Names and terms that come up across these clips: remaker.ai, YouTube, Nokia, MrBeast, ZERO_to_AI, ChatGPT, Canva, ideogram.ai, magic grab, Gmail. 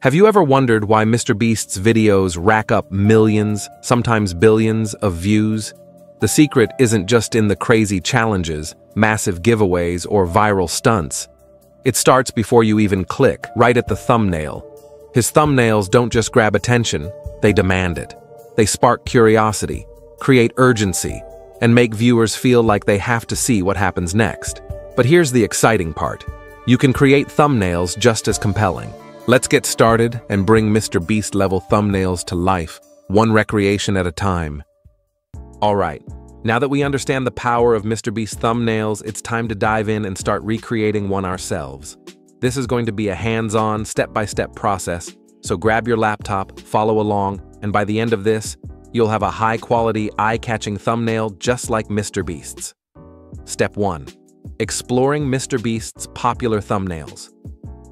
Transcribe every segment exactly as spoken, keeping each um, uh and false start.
Have you ever wondered why MrBeast's videos rack up millions, sometimes billions, of views? The secret isn't just in the crazy challenges, massive giveaways, or viral stunts. It starts before you even click, right at the thumbnail. His thumbnails don't just grab attention, they demand it. They spark curiosity, create urgency, and make viewers feel like they have to see what happens next. But here's the exciting part. You can create thumbnails just as compelling. Let's get started and bring MrBeast level thumbnails to life, one recreation at a time. All right, now that we understand the power of MrBeast thumbnails, it's time to dive in and start recreating one ourselves. This is going to be a hands-on, step-by-step process, so grab your laptop, follow along, and by the end of this, you'll have a high-quality, eye-catching thumbnail just like MrBeast's. Step one. Exploring MrBeast's popular thumbnails.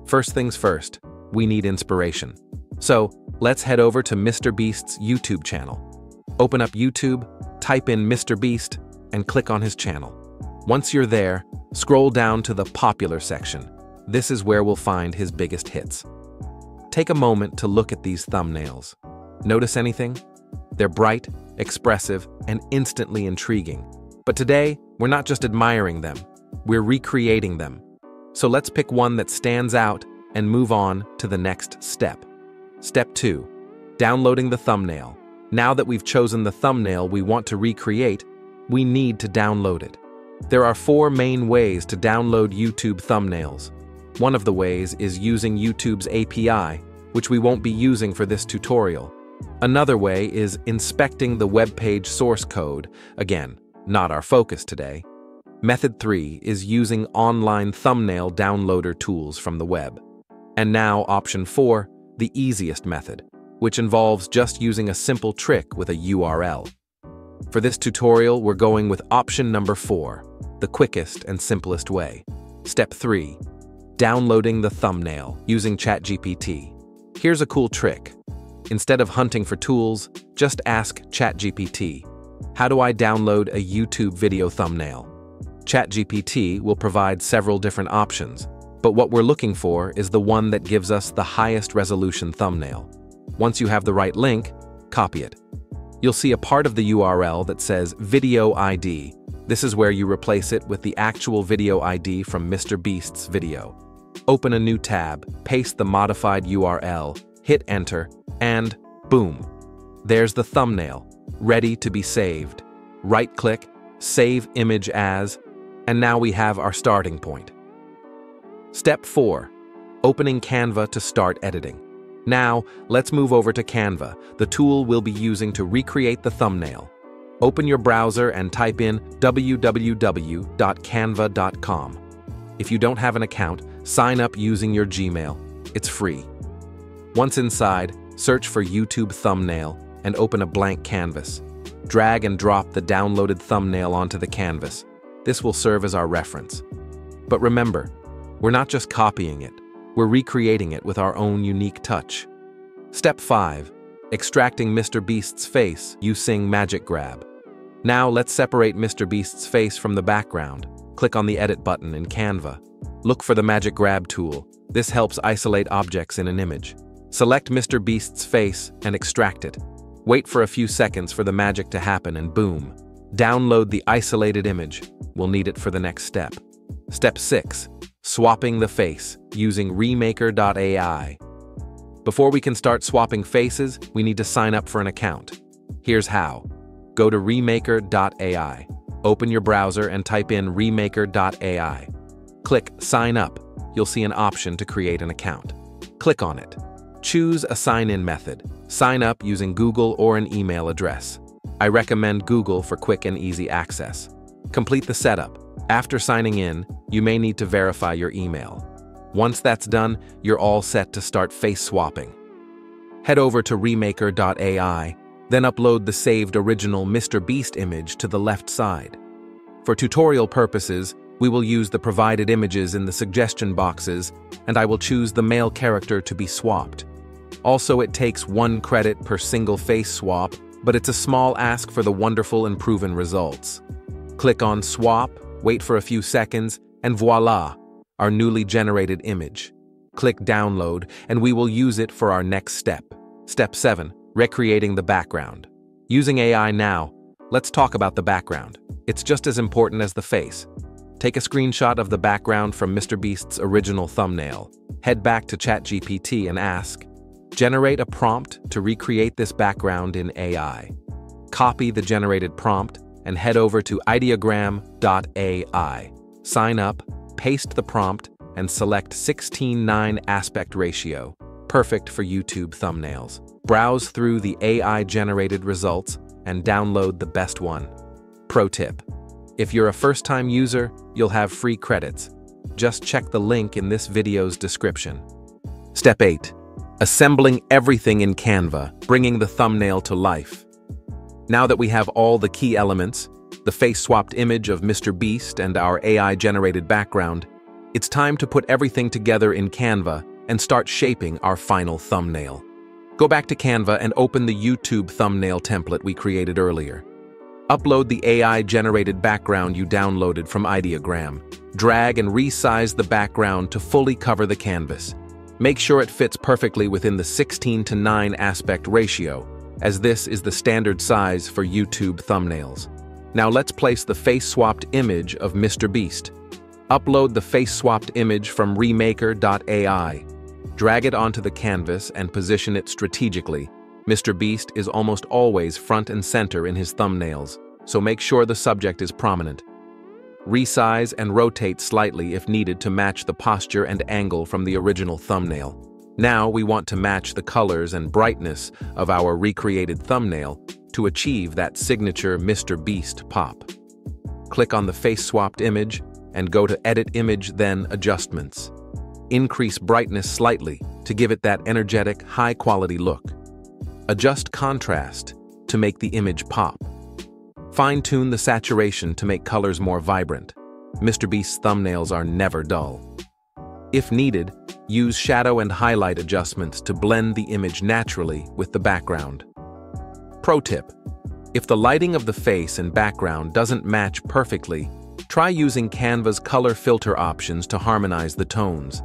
First things first. We need inspiration. So, let's head over to MrBeast's YouTube channel. Open up YouTube, type in MrBeast, and click on his channel. Once you're there, scroll down to the popular section. This is where we'll find his biggest hits. Take a moment to look at these thumbnails. Notice anything? They're bright, expressive, and instantly intriguing. But today, we're not just admiring them, we're recreating them. So let's pick one that stands out and move on to the next step. Step two. Downloading the thumbnail. Now that we've chosen the thumbnail we want to recreate, we need to download it. There are four main ways to download YouTube thumbnails. One of the ways is using YouTube's A P I, which we won't be using for this tutorial. Another way is inspecting the web page source code, again, not our focus today. Method three is using online thumbnail downloader tools from the web. And now option four, the easiest method, which involves just using a simple trick with a U R L. For this tutorial, we're going with option number four, the quickest and simplest way. Step three, downloading the thumbnail using ChatGPT. Here's a cool trick. Instead of hunting for tools, just ask ChatGPT, how do I download a YouTube video thumbnail? ChatGPT will provide several different options, but what we're looking for is the one that gives us the highest resolution thumbnail. Once you have the right link, copy it. You'll see a part of the U R L that says Video I D. This is where you replace it with the actual video I D from MrBeast's video. Open a new tab, paste the modified U R L, hit enter, and boom! There's the thumbnail, ready to be saved. Right-click, save image as, and now we have our starting point. Step four. Opening Canva to start editing. Now, let's move over to Canva, the tool we'll be using to recreate the thumbnail. Open your browser and type in w w w dot canva dot com. If you don't have an account, sign up using your Gmail. It's free. Once inside, search for YouTube thumbnail and open a blank canvas. Drag and drop the downloaded thumbnail onto the canvas. This will serve as our reference. But remember, we're not just copying it, we're recreating it with our own unique touch. Step five. Extracting MrBeast's face using Magic Grab. Now let's separate MrBeast's face from the background. Click on the Edit button in Canva. Look for the Magic Grab tool. This helps isolate objects in an image. Select MrBeast's face and extract it. Wait for a few seconds for the magic to happen and boom! Download the isolated image. We'll need it for the next step. Step six. Swapping the face using remaker dot A I. Before we can start swapping faces, we need to sign up for an account. Here's how. Go to remaker dot A I. Open your browser and type in remaker dot A I. Click Sign Up. You'll see an option to create an account. Click on it. Choose a sign-in method. Sign up using Google or an email address. I recommend Google for quick and easy access. Complete the setup. After signing in, you may need to verify your email. Once that's done, you're all set to start face swapping. Head over to remaker dot A I, then upload the saved original MrBeast image to the left side. For tutorial purposes, we will use the provided images in the suggestion boxes, and I will choose the male character to be swapped. Also, it takes one credit per single face swap, but it's a small ask for the wonderful and proven results. Click on Swap. Wait for a few seconds, and voila, our newly generated image. Click Download, and we will use it for our next step. Step seven. Recreating the background. Using A I now, let's talk about the background. It's just as important as the face. Take a screenshot of the background from MrBeast's original thumbnail. Head back to ChatGPT and ask, generate a prompt to recreate this background in A I. Copy the generated prompt and head over to ideogram dot A I. Sign up, paste the prompt, and select sixteen nine aspect ratio, perfect for YouTube thumbnails. Browse through the A I-generated results and download the best one. Pro tip: if you're a first-time user, you'll have free credits. Just check the link in this video's description. Step eight. Assembling everything in Canva, bringing the thumbnail to life. Now that we have all the key elements, the face-swapped image of MrBeast and our A I-generated background, it's time to put everything together in Canva and start shaping our final thumbnail. Go back to Canva and open the YouTube thumbnail template we created earlier. Upload the A I-generated background you downloaded from Ideogram. Drag and resize the background to fully cover the canvas. Make sure it fits perfectly within the sixteen to nine aspect ratio, as this is the standard size for YouTube thumbnails. Now let's place the face-swapped image of MrBeast. Upload the face-swapped image from remaker dot A I. Drag it onto the canvas and position it strategically. MrBeast is almost always front and center in his thumbnails, so make sure the subject is prominent. Resize and rotate slightly if needed to match the posture and angle from the original thumbnail. Now we want to match the colors and brightness of our recreated thumbnail to achieve that signature MrBeast pop. Click on the face-swapped image and go to Edit Image, then Adjustments. Increase brightness slightly to give it that energetic, high-quality look. Adjust contrast to make the image pop. Fine-tune the saturation to make colors more vibrant. MrBeast's thumbnails are never dull. If needed, use shadow and highlight adjustments to blend the image naturally with the background. Pro tip: if the lighting of the face and background doesn't match perfectly, try using Canva's color filter options to harmonize the tones.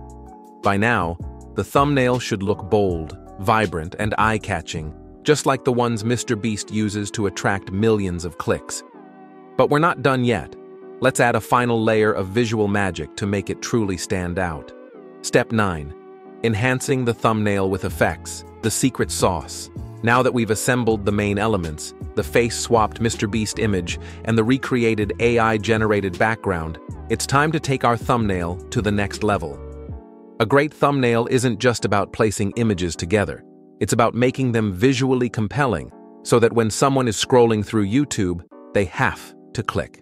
By now, the thumbnail should look bold, vibrant, and eye-catching, just like the ones MrBeast uses to attract millions of clicks. But we're not done yet. Let's add a final layer of visual magic to make it truly stand out. Step nine. Enhancing the thumbnail with effects, the secret sauce. Now that we've assembled the main elements, the face-swapped MrBeast image, and the recreated A I-generated background, it's time to take our thumbnail to the next level. A great thumbnail isn't just about placing images together. It's about making them visually compelling so that when someone is scrolling through YouTube, they have to click.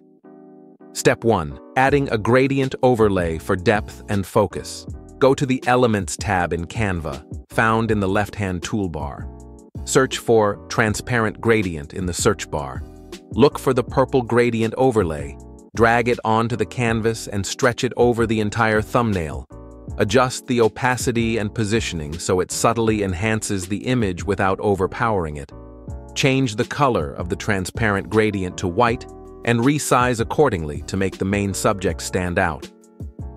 Step one. Adding a gradient overlay for depth and focus. Go to the Elements tab in Canva, found in the left-hand toolbar. Search for Transparent Gradient in the search bar. Look for the purple gradient overlay, drag it onto the canvas and stretch it over the entire thumbnail. Adjust the opacity and positioning so it subtly enhances the image without overpowering it. Change the color of the transparent gradient to white and resize accordingly to make the main subject stand out.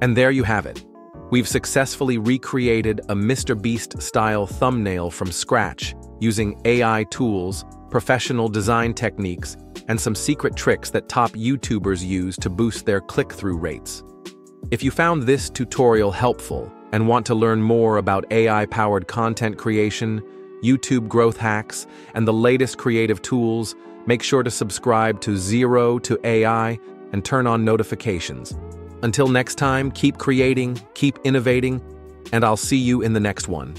And there you have it. We've successfully recreated a MrBeast-style thumbnail from scratch using A I tools, professional design techniques, and some secret tricks that top YouTubers use to boost their click-through rates. If you found this tutorial helpful and want to learn more about A I-powered content creation, YouTube growth hacks, and the latest creative tools, make sure to subscribe to zero to A I and turn on notifications. Until next time, keep creating, keep innovating, and I'll see you in the next one.